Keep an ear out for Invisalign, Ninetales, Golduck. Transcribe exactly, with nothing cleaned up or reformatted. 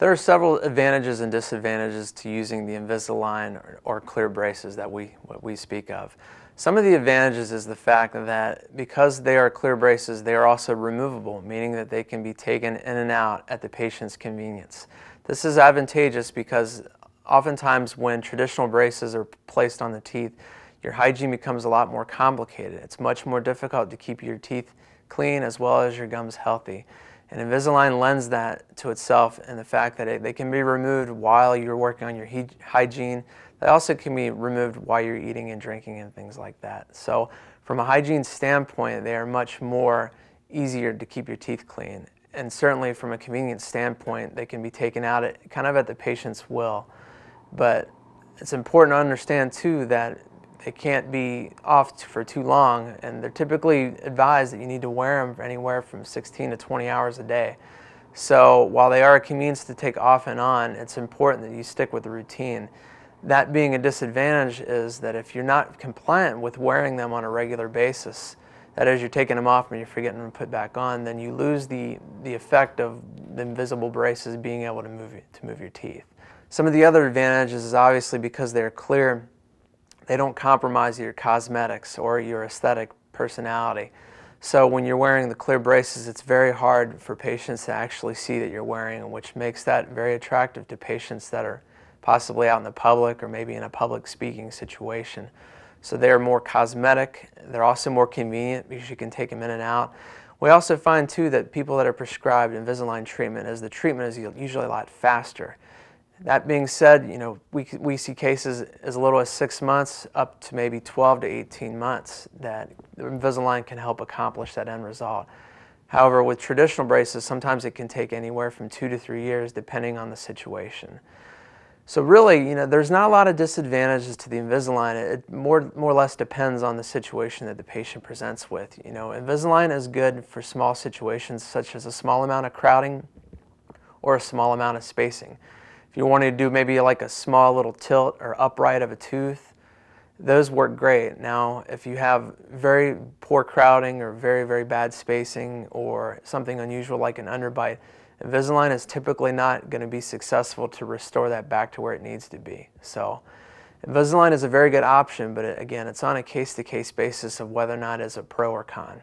There are several advantages and disadvantages to using the Invisalign or, or clear braces that we, what we speak of. Some of the advantages is the fact that because they are clear braces, they are also removable, meaning that they can be taken in and out at the patient's convenience. This is advantageous because oftentimes when traditional braces are placed on the teeth, your hygiene becomes a lot more complicated. It's much more difficult to keep your teeth clean as well as your gums healthy. And Invisalign lends that to itself, and the fact that it, they can be removed while you're working on your hygiene. They also can be removed while you're eating and drinking and things like that. So from a hygiene standpoint, they are much more easier to keep your teeth clean. And certainly from a convenience standpoint, they can be taken out at, kind of at the patient's will. But it's important to understand too that they can't be off for too long, and they're typically advised that you need to wear them anywhere from sixteen to twenty hours a day. So while they are a convenience to take off and on, it's important that you stick with the routine. That being a disadvantage is that if you're not compliant with wearing them on a regular basis, that is, you're taking them off and you're forgetting to put back on, then you lose the, the effect of the invisible braces being able to move, to move your teeth. Some of the other advantages is obviously because they're clear, they don't compromise your cosmetics or your aesthetic personality. So when you're wearing the clear braces, it's very hard for patients to actually see that you're wearing them, which makes that very attractive to patients that are possibly out in the public or maybe in a public speaking situation. So they're more cosmetic. They're also more convenient because you can take them in and out. We also find too that people that are prescribed Invisalign treatment, as the treatment is usually a lot faster. That being said, you know, we, we see cases as little as six months up to maybe twelve to eighteen months that Invisalign can help accomplish that end result. However, with traditional braces, sometimes it can take anywhere from two to three years depending on the situation. So really, you know, there's not a lot of disadvantages to the Invisalign. It more, more or less depends on the situation that the patient presents with. You know, Invisalign is good for small situations such as a small amount of crowding or a small amount of spacing. If you want to do maybe like a small little tilt or upright of a tooth, those work great. Now, if you have very poor crowding or very, very bad spacing or something unusual like an underbite, Invisalign is typically not going to be successful to restore that back to where it needs to be. So Invisalign is a very good option, but it, again, it's on a case-to-case basis of whether or not it's a pro or con.